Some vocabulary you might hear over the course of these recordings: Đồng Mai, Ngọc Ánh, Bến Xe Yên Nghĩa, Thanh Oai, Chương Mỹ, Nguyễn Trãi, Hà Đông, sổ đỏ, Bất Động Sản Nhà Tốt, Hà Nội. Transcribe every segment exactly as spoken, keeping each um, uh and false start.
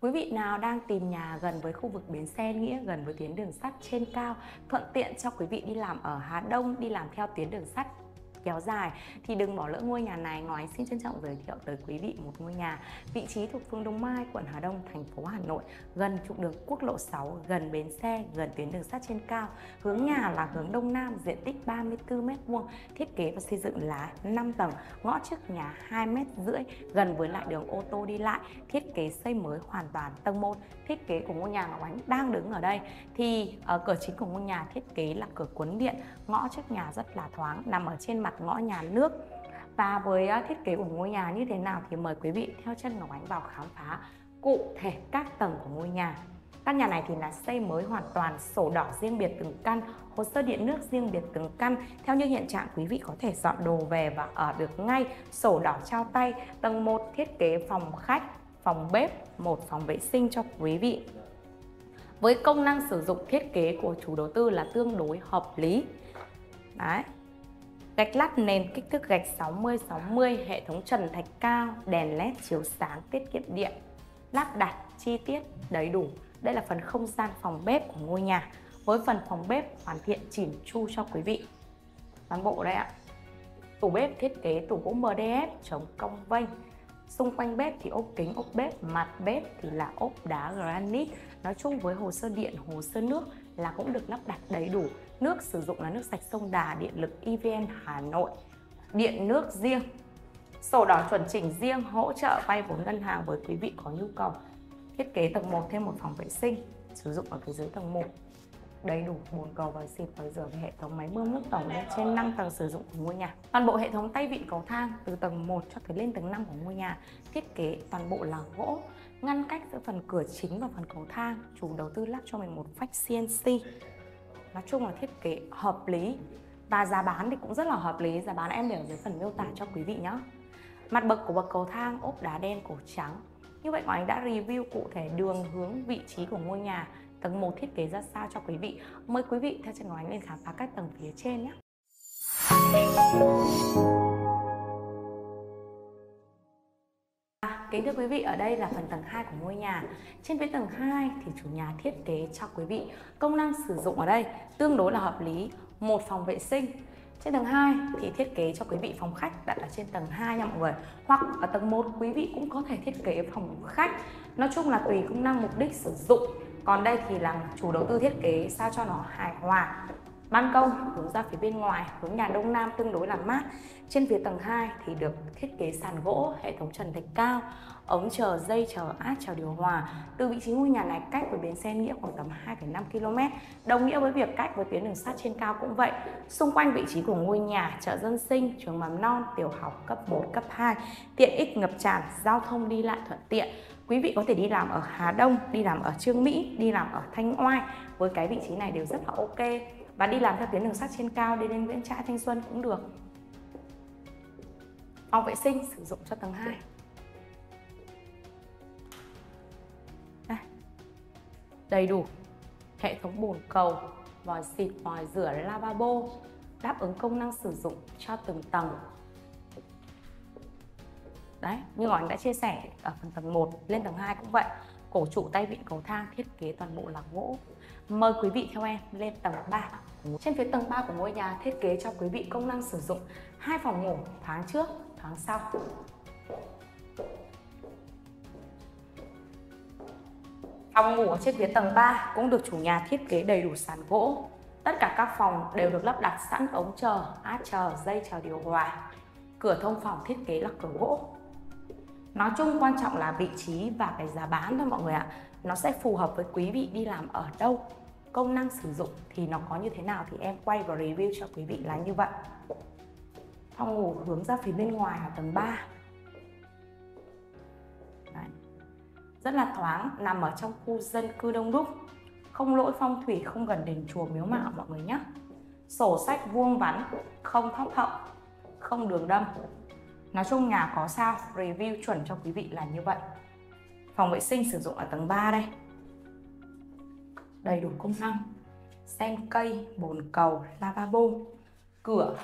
Quý vị nào đang tìm nhà gần với khu vực bến xe Yên Nghĩa, gần với tuyến đường sắt trên cao, thuận tiện cho quý vị đi làm ở Hà Đông, đi làm theo tuyến đường sắt kéo dài thì đừng bỏ lỡ ngôi nhà này. Ngọc Ánh xin trân trọng giới thiệu tới quý vị một ngôi nhà vị trí thuộc phường Đông Mai, quận Hà Đông, thành phố Hà Nội, gần trục đường quốc lộ sáu, gần bến xe, gần tuyến đường sắt trên cao. Hướng nhà là hướng Đông Nam, diện tích ba mươi tư mét vuông, thiết kế và xây dựng là năm tầng, ngõ trước nhà hai mét rưỡi, gần với lại đường ô tô đi lại, thiết kế xây mới hoàn toàn. Tầng một thiết kế của ngôi nhà Ngọc Ánh đang đứng ở đây thì ở cửa chính của ngôi nhà thiết kế là cửa cuốn điện, ngõ trước nhà rất là thoáng, nằm ở trên mặt ngõ nhà nước. Và với thiết kế của ngôi nhà như thế nào thì mời quý vị theo chân Ngọc Ánh vào khám phá cụ thể các tầng của ngôi nhà. Căn nhà này thì là xây mới hoàn toàn, sổ đỏ riêng biệt từng căn, hồ sơ điện nước riêng biệt từng căn. Theo như hiện trạng, quý vị có thể dọn đồ về và ở được ngay, sổ đỏ trao tay. Tầng một thiết kế phòng khách, phòng bếp, một phòng vệ sinh cho quý vị. Với công năng sử dụng thiết kế của chủ đầu tư là tương đối hợp lý. Đấy. Gạch lát nền kích thước gạch sáu mươi sáu mươi, hệ thống trần thạch cao, đèn led chiếu sáng tiết kiệm điện, lắp đặt chi tiết đầy đủ. Đây là phần không gian phòng bếp của ngôi nhà. Với phần phòng bếp hoàn thiện chỉn chu cho quý vị. Toàn bộ đây ạ. Tủ bếp thiết kế tủ gỗ em đê ép chống cong vênh. Xung quanh bếp thì ốp kính ốp bếp, mặt bếp thì là ốp đá granite. Nói chung với hồ sơ điện, hồ sơ nước là cũng được lắp đặt đầy đủ. Nước sử dụng là nước sạch sông Đà, điện lực e vê en Hà Nội, điện nước riêng, sổ đỏ chuẩn chỉnh riêng, hỗ trợ vay vốn ngân hàng với quý vị có nhu cầu. Thiết kế tầng một thêm một phòng vệ sinh, sử dụng ở phía dưới tầng một. Đầy đủ bồn cầu và xịt và rửa về hệ thống máy bơm nước tổng lên trên năm tầng sử dụng của ngôi nhà. Toàn bộ hệ thống tay vịn cầu thang từ tầng một cho tới lên tầng năm của ngôi nhà thiết kế toàn bộ là gỗ. Ngăn cách giữa phần cửa chính và phần cầu thang, chủ đầu tư lắp cho mình một phách xê en xê. Nói chung là thiết kế hợp lý và giá bán thì cũng rất là hợp lý. Giá bán em để ở dưới phần miêu tả cho quý vị nhé. Mặt bậc của bậc cầu thang ốp đá đen cổ trắng. Như vậy Ngọc Ánh đã review cụ thể đường hướng vị trí của ngôi nhà, tầng một thiết kế ra sao cho quý vị. Mời quý vị theo chân Ngọc Ánh lên khám phá các tầng phía trên nhé. Kính thưa quý vị, ở đây là phần tầng hai của ngôi nhà. Trên phía tầng hai thì chủ nhà thiết kế cho quý vị công năng sử dụng ở đây tương đối là hợp lý, một phòng vệ sinh. Trên tầng hai thì thiết kế cho quý vị phòng khách đặt ở trên tầng hai nha mọi người. Hoặc ở tầng một quý vị cũng có thể thiết kế phòng khách. Nói chung là tùy công năng mục đích sử dụng. Còn đây thì là chủ đầu tư thiết kế sao cho nó hài hòa. Ban công hướng ra phía bên ngoài, hướng nhà Đông Nam tương đối là mát. Trên phía tầng hai thì được thiết kế sàn gỗ, hệ thống trần thạch cao, ống chờ, dây chờ, át chờ điều hòa. Từ vị trí ngôi nhà này cách với bến xe Yên Nghĩa khoảng tầm hai phẩy năm ki lô mét, đồng nghĩa với việc cách với tuyến đường sắt trên cao cũng vậy. Xung quanh vị trí của ngôi nhà, chợ dân sinh, trường mầm non, tiểu học cấp một, cấp hai, tiện ích ngập tràn, giao thông đi lại thuận tiện. Quý vị có thể đi làm ở Hà Đông, đi làm ở Chương Mỹ, đi làm ở Thanh Oai, với cái vị trí này đều rất là ok. Và đi làm theo tuyến đường sắt trên cao đi đến Nguyễn Trãi, Thanh Xuân cũng được. Phòng vệ sinh sử dụng cho tầng hai. Đây. Đầy đủ hệ thống bồn cầu, vòi xịt, vòi rửa, lavabo, đáp ứng công năng sử dụng cho từng tầng. Đấy, như Ngọc Ánh đã chia sẻ ở phần tầng một lên tầng hai cũng vậy. Cổ trụ tay vịn cầu thang thiết kế toàn bộ là gỗ. Mời quý vị theo em lên tầng ba. Trên phía tầng ba của ngôi nhà thiết kế cho quý vị công năng sử dụng hai phòng ngủ, thoáng trước, thoáng sau. Phòng ngủ trên phía tầng ba cũng được chủ nhà thiết kế đầy đủ sàn gỗ. Tất cả các phòng đều được lắp đặt sẵn ống chờ, át chờ, dây chờ điều hòa. Cửa thông phòng thiết kế là cửa gỗ. Nói chung quan trọng là vị trí và cái giá bán thôi mọi người ạ. Nó sẽ phù hợp với quý vị đi làm ở đâu, công năng sử dụng thì nó có như thế nào thì em quay và review cho quý vị là như vậy. Phòng ngủ hướng ra phía bên ngoài ở tầng ba. Đấy. Rất là thoáng, nằm ở trong khu dân cư đông đúc, không lỗi phong thủy, không gần đền chùa miếu mạo mọi người nhé. Sổ sách vuông vắn, không thóc hậu, không đường đâm. Nói chung nhà có sao review chuẩn cho quý vị là như vậy. Phòng vệ sinh sử dụng ở tầng ba đây. Đầy đủ công năng, sen cây, bồn cầu, lavabo. Cửa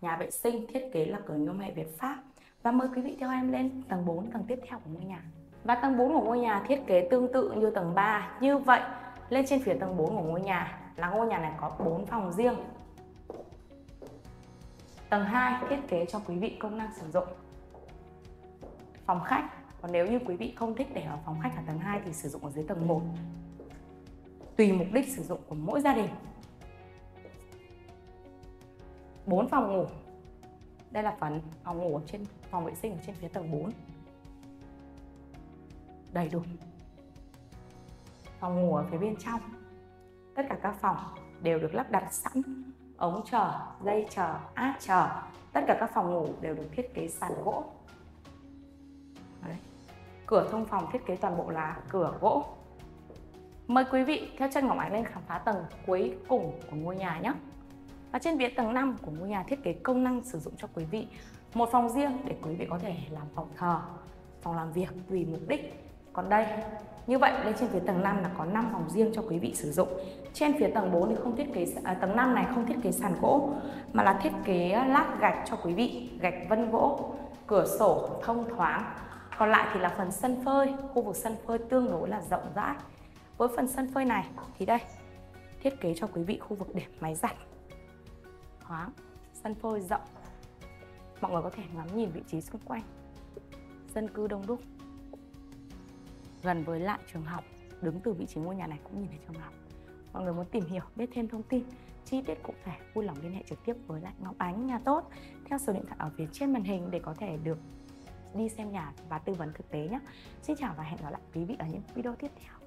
nhà vệ sinh thiết kế là cửa nhôm hệ Việt Pháp. Và mời quý vị theo em lên tầng bốn, tầng tiếp theo của ngôi nhà. Và tầng bốn của ngôi nhà thiết kế tương tự như tầng ba. Như vậy, lên trên phía tầng bốn của ngôi nhà là ngôi nhà này có bốn phòng riêng. Tầng hai thiết kế cho quý vị công năng sử dụng phòng khách. Còn nếu như quý vị không thích để ở phòng khách ở tầng hai thì sử dụng ở dưới tầng một. Tùy mục đích sử dụng của mỗi gia đình. bốn phòng ngủ. Đây là phần phòng ngủ ở trên phòng vệ sinh ở trên phía tầng bốn. Đầy đủ. Phòng ngủ ở phía bên trong. Tất cả các phòng đều được lắp đặt sẵn ống chờ, dây chờ, áp chờ. Tất cả các phòng ngủ đều được thiết kế sàn gỗ. Đấy. Cửa thông phòng thiết kế toàn bộ là cửa gỗ. Mời quý vị theo chân Ngọc Ánh lên khám phá tầng cuối cùng của ngôi nhà nhé. Và trên phía tầng năm của ngôi nhà thiết kế công năng sử dụng cho quý vị một phòng riêng để quý vị có thể làm phòng thờ, phòng làm việc tùy mục đích. Còn đây, như vậy lên trên phía tầng năm là có năm phòng riêng cho quý vị sử dụng. Trên phía tầng bốn thì không thiết kế à, tầng năm này không thiết kế sàn gỗ mà là thiết kế lát gạch cho quý vị, gạch vân gỗ, cửa sổ thông thoáng. Còn lại thì là phần sân phơi, khu vực sân phơi tương đối là rộng rãi. Với phần sân phơi này thì đây, thiết kế cho quý vị khu vực để máy giặt. Thoáng, sân phơi rộng. Mọi người có thể ngắm nhìn vị trí xung quanh. Dân cư đông đúc. Gần với lại trường học, đứng từ vị trí ngôi nhà này cũng nhìn thấy trường học. Mọi người muốn tìm hiểu, biết thêm thông tin chi tiết cụ thể, vui lòng liên hệ trực tiếp với lại Ngọc Ánh Nhà Tốt theo số điện thoại ở phía trên màn hình để có thể được đi xem nhà và tư vấn thực tế nhé. Xin chào và hẹn gặp lại quý vị ở những video tiếp theo.